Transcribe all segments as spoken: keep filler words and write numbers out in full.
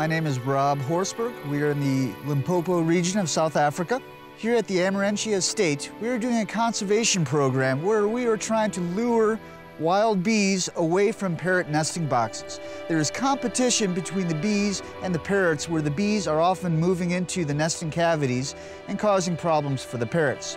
My name is Rob Horsberg. We are in the Limpopo region of South Africa. Here at the Amarantia Estate, we are doing a conservation program where we are trying to lure wild bees away from parrot nesting boxes. There is competition between the bees and the parrots, where the bees are often moving into the nesting cavities and causing problems for the parrots.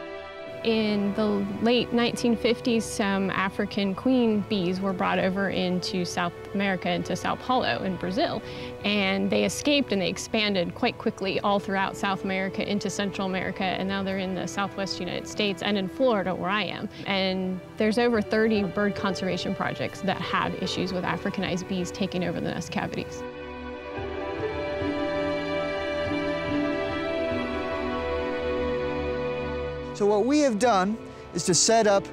In the late nineteen fifties, some African queen bees were brought over into South America, into Sao Paulo in Brazil, and they escaped and they expanded quite quickly all throughout South America into Central America, and now they're in the Southwest United States and in Florida, where I am. And there's over thirty bird conservation projects that have issues with Africanized bees taking over the nest cavities. So what we have done is to set up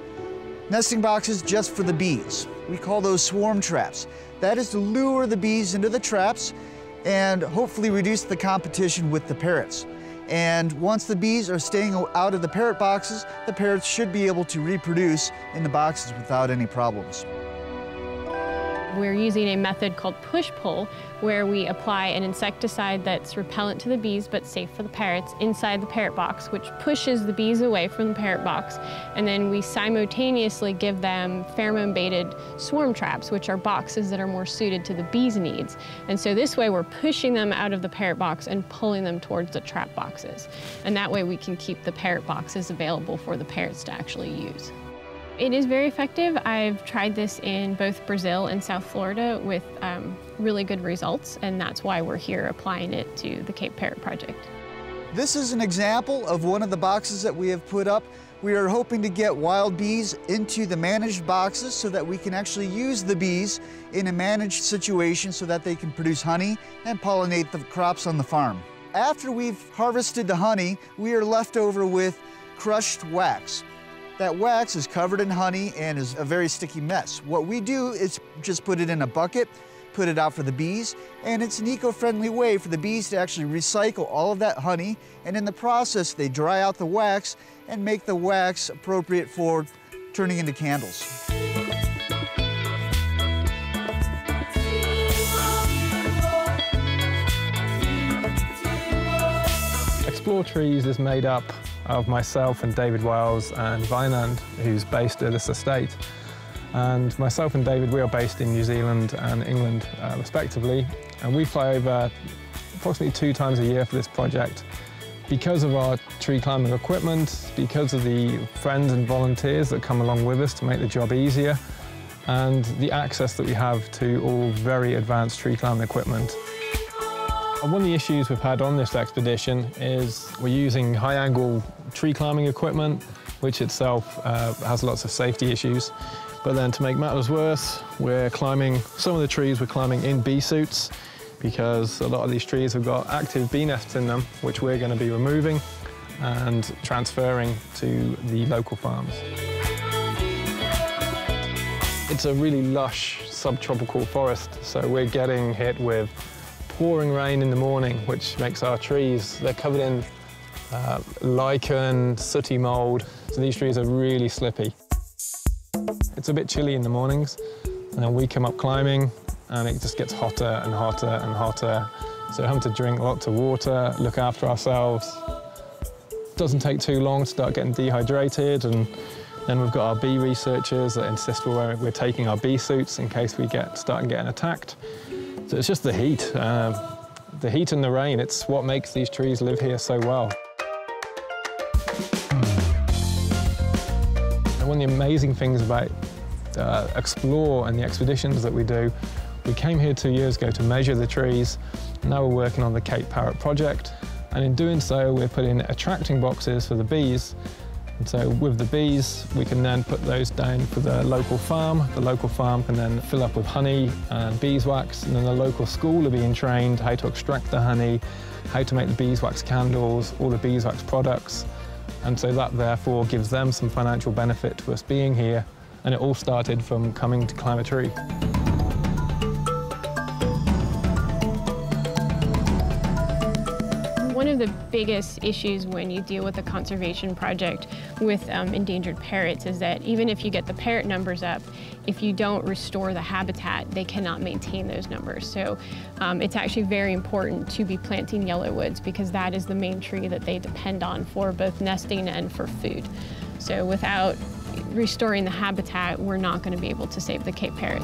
nesting boxes just for the bees. We call those swarm traps. That is to lure the bees into the traps and hopefully reduce the competition with the parrots. And once the bees are staying out of the parrot boxes, the parrots should be able to reproduce in the boxes without any problems. We're using a method called push-pull, where we apply an insecticide that's repellent to the bees but safe for the parrots inside the parrot box, which pushes the bees away from the parrot box. And then we simultaneously give them pheromone-baited swarm traps, which are boxes that are more suited to the bees' needs. And so this way we're pushing them out of the parrot box and pulling them towards the trap boxes. And that way we can keep the parrot boxes available for the parrots to actually use. It is very effective. I've tried this in both Brazil and South Florida with um, really good results, and that's why we're here applying it to the Cape Parrot Project. This is an example of one of the boxes that we have put up. We are hoping to get wild bees into the managed boxes so that we can actually use the bees in a managed situation so that they can produce honey and pollinate the crops on the farm. After we've harvested the honey, we are left over with crushed wax. That wax is covered in honey and is a very sticky mess. What we do is just put it in a bucket, put it out for the bees, and it's an eco-friendly way for the bees to actually recycle all of that honey, and in the process they dry out the wax and make the wax appropriate for turning into candles. Explore Trees is made up of myself and David Wells and Vinand, who's based at this estate. And myself and David, we are based in New Zealand and England, uh, respectively. And we fly over approximately two times a year for this project. Because of our tree climbing equipment, because of the friends and volunteers that come along with us to make the job easier, and the access that we have to all very advanced tree climbing equipment. One of the issues we've had on this expedition is we're using high-angle tree climbing equipment, which itself uh, has lots of safety issues. But then to make matters worse, we're climbing, some of the trees we're climbing in bee suits, because a lot of these trees have got active bee nests in them, which we're going to be removing and transferring to the local farms. It's a really lush subtropical forest, so we're getting hit with pouring rain in the morning, which makes our trees, they're covered in uh, lichen, sooty mould, so these trees are really slippy. It's a bit chilly in the mornings, and then we come up climbing, and it just gets hotter and hotter and hotter, so having to drink lots of water, look after ourselves. It doesn't take too long to start getting dehydrated, and then we've got our bee researchers that insist we're, we're taking our bee suits in case we get start getting attacked. So it's just the heat, uh, the heat and the rain. It's what makes these trees live here so well. And one of the amazing things about uh, Explore and the expeditions that we do, we came here two years ago to measure the trees. Now we're working on the Cape Parrot Project. And in doing so, we're putting attracting boxes for the bees. And so with the bees, we can then put those down for the local farm. The local farm can then fill up with honey and beeswax, and then the local school are being trained how to extract the honey, how to make the beeswax candles, all the beeswax products. And so that therefore gives them some financial benefit to us being here. And it all started from coming to climb a tree. One of the biggest issues when you deal with a conservation project with um, endangered parrots is that even if you get the parrot numbers up, if you don't restore the habitat, they cannot maintain those numbers. So um, it's actually very important to be planting yellowwoods because that is the main tree that they depend on for both nesting and for food. So without restoring the habitat, we're not going to be able to save the Cape Parrot.